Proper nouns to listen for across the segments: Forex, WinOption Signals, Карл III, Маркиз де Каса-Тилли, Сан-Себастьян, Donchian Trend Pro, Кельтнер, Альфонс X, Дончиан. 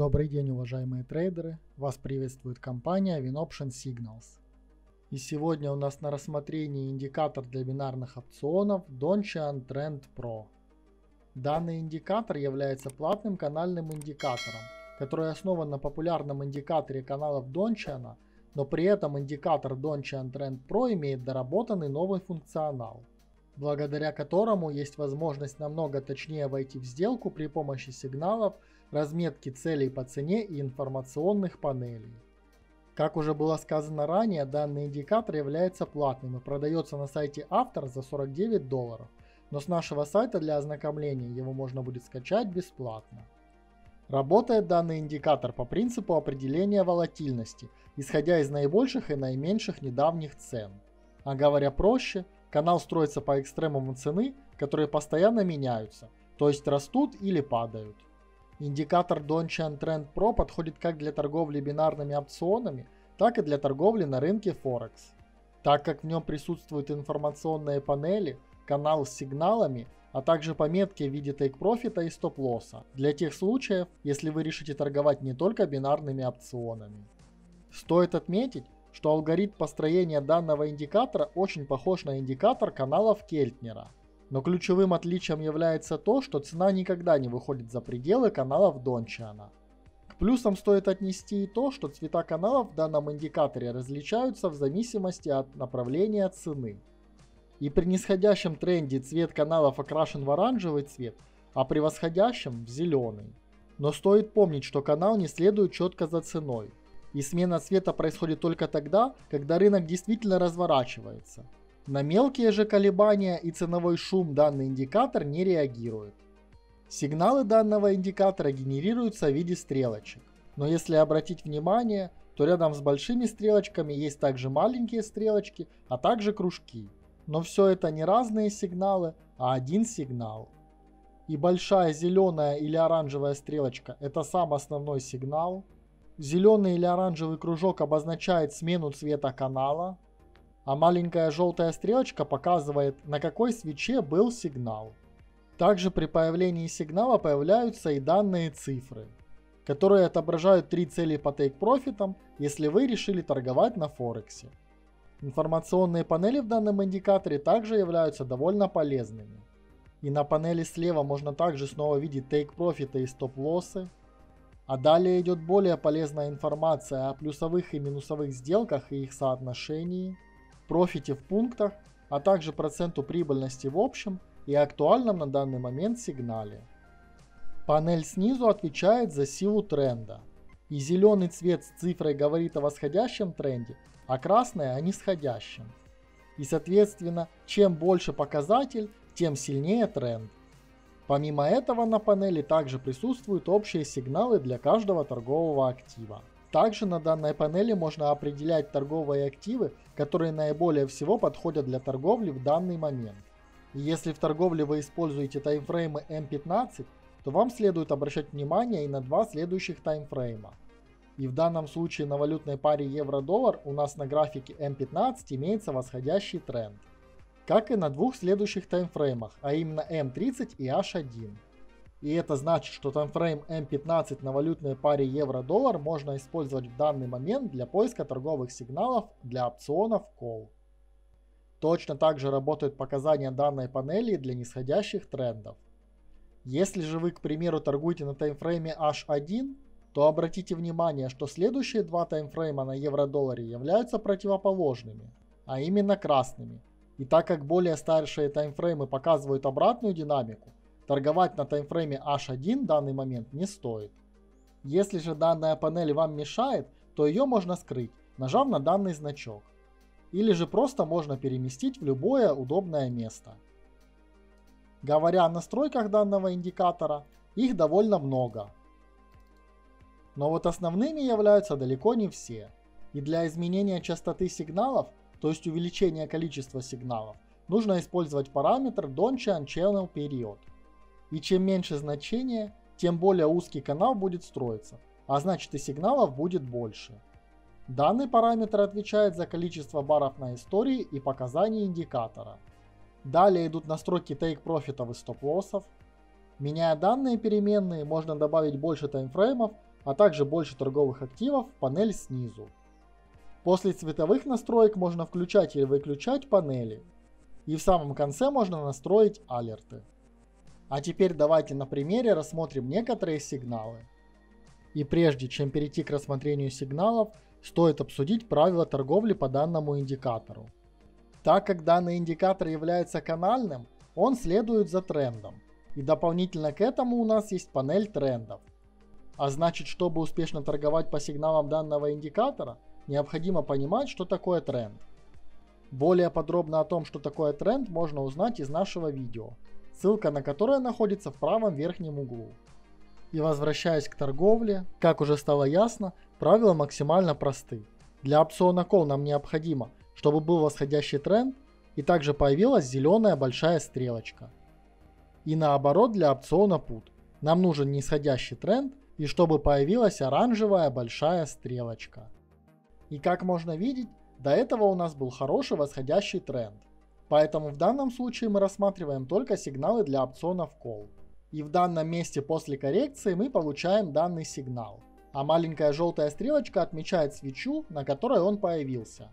Добрый день, уважаемые трейдеры! Вас приветствует компания WinOption Signals. И сегодня у нас на рассмотрении индикатор для бинарных опционов Donchian Trend Pro. Данный индикатор является платным канальным индикатором, который основан на популярном индикаторе каналов Donchian, но при этом индикатор Donchian Trend Pro имеет доработанный новый функционал, благодаря которому есть возможность намного точнее войти в сделку при помощи сигналов, разметки целей по цене и информационных панелей. Как уже было сказано ранее, данный индикатор является платным и продается на сайте Автор за $49, но с нашего сайта для ознакомления его можно будет скачать бесплатно. Работает данный индикатор по принципу определения волатильности, исходя из наибольших и наименьших недавних цен. А говоря проще, канал строится по экстремуму цены, которые постоянно меняются, то есть растут или падают. Индикатор Donchian Trend Pro подходит как для торговли бинарными опционами, так и для торговли на рынке Forex. Так как в нем присутствуют информационные панели, канал с сигналами, а также пометки в виде тейк-профита и стоп-лосса, для тех случаев, если вы решите торговать не только бинарными опционами. Стоит отметить, что алгоритм построения данного индикатора очень похож на индикатор каналов Кельтнера. Но ключевым отличием является то, что цена никогда не выходит за пределы каналов Дончиана. К плюсам стоит отнести и то, что цвета каналов в данном индикаторе различаются в зависимости от направления цены. И при нисходящем тренде цвет каналов окрашен в оранжевый цвет, а при восходящем в зеленый. Но стоит помнить, что канал не следует четко за ценой. И смена цвета происходит только тогда, когда рынок действительно разворачивается. На мелкие же колебания и ценовой шум данный индикатор не реагирует. Сигналы данного индикатора генерируются в виде стрелочек. Но если обратить внимание, то рядом с большими стрелочками есть также маленькие стрелочки, а также кружки. Но все это не разные сигналы, а один сигнал. И большая зеленая или оранжевая стрелочка – это сам основной сигнал. Зеленый или оранжевый кружок обозначает смену цвета канала, а маленькая желтая стрелочка показывает, на какой свече был сигнал. Также при появлении сигнала появляются и данные цифры, которые отображают 3 цели по тейк-профитам, если вы решили торговать на Форексе. Информационные панели в данном индикаторе также являются довольно полезными. И на панели слева можно также снова видеть тейк-профиты и стоп-лоссы. А далее идет более полезная информация о плюсовых и минусовых сделках и их соотношении, профите в пунктах, а также проценту прибыльности в общем и актуальном на данный момент сигнале. Панель снизу отвечает за силу тренда. И зеленый цвет с цифрой говорит о восходящем тренде, а красный о нисходящем. И соответственно, чем больше показатель, тем сильнее тренд. Помимо этого на панели также присутствуют общие сигналы для каждого торгового актива. Также на данной панели можно определять торговые активы, которые наиболее всего подходят для торговли в данный момент. И если в торговле вы используете таймфреймы M15, то вам следует обращать внимание и на два следующих таймфрейма. И в данном случае на валютной паре евро-доллар у нас на графике M15 имеется восходящий тренд. Как и на двух следующих таймфреймах, а именно M30 и H1. И это значит, что таймфрейм M15 на валютной паре евро-доллар можно использовать в данный момент для поиска торговых сигналов для опционов Call. Точно так же работают показания данной панели для нисходящих трендов. Если же вы, к примеру, торгуете на таймфрейме H1, то обратите внимание, что следующие два таймфрейма на евро-долларе являются противоположными, а именно красными. И так как более старшие таймфреймы показывают обратную динамику, торговать на таймфрейме H1 в данный момент не стоит. Если же данная панель вам мешает, то ее можно скрыть, нажав на данный значок. Или же просто можно переместить в любое удобное место. Говоря о настройках данного индикатора, их довольно много. Но вот основными являются далеко не все. И для изменения частоты сигналов, то есть увеличения количества сигналов, нужно использовать параметр Donchian Channel Period. И чем меньше значение, тем более узкий канал будет строиться, а значит и сигналов будет больше. Данный параметр отвечает за количество баров на истории и показания индикатора. Далее идут настройки тейк-профитов и стоп-лоссов. Меняя данные переменные, можно добавить больше таймфреймов, а также больше торговых активов в панель снизу. После цветовых настроек можно включать или выключать панели. И в самом конце можно настроить алерты. А теперь давайте на примере рассмотрим некоторые сигналы. И прежде чем перейти к рассмотрению сигналов, стоит обсудить правила торговли по данному индикатору. Так как данный индикатор является канальным, он следует за трендом. И дополнительно к этому у нас есть панель трендов. А значит, чтобы успешно торговать по сигналам данного индикатора, необходимо понимать, что такое тренд. Более подробно о том, что такое тренд, можно узнать из нашего видео, ссылка на которое находится в правом верхнем углу. И возвращаясь к торговле, как уже стало ясно, правила максимально просты. Для опциона Call нам необходимо, чтобы был восходящий тренд и также появилась зеленая большая стрелочка. И наоборот для опциона Put. Нам нужен нисходящий тренд и чтобы появилась оранжевая большая стрелочка. И как можно видеть, до этого у нас был хороший восходящий тренд. Поэтому в данном случае мы рассматриваем только сигналы для опционов Call. И в данном месте после коррекции мы получаем данный сигнал. А маленькая желтая стрелочка отмечает свечу, на которой он появился.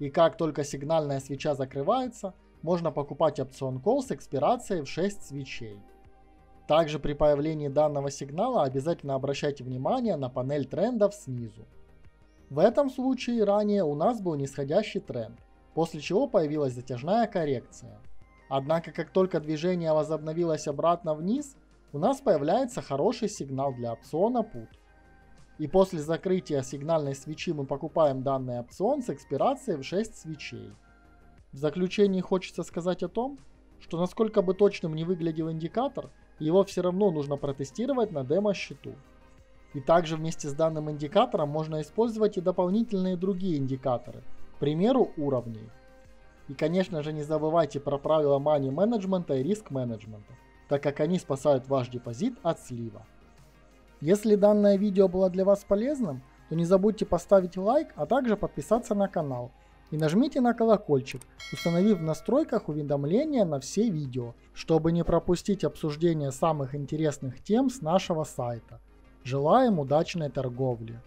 И как только сигнальная свеча закрывается, можно покупать опцион Call с экспирацией в 6 свечей. Также при появлении данного сигнала обязательно обращайте внимание на панель трендов снизу. В этом случае ранее у нас был нисходящий тренд, после чего появилась затяжная коррекция. Однако, как только движение возобновилось обратно вниз, у нас появляется хороший сигнал для опциона Put. И после закрытия сигнальной свечи мы покупаем данный опцион с экспирацией в 6 свечей. В заключении хочется сказать о том, что насколько бы точным не выглядел индикатор, его все равно нужно протестировать на демо-счету. И также вместе с данным индикатором можно использовать и дополнительные другие индикаторы, к примеру, уровни. И, конечно же, не забывайте про правила money management и риск менеджмента, так как они спасают ваш депозит от слива. Если данное видео было для вас полезным, то не забудьте поставить лайк, а также подписаться на канал. И нажмите на колокольчик, установив в настройках уведомления на все видео, чтобы не пропустить обсуждение самых интересных тем с нашего сайта. Желаем удачной торговли!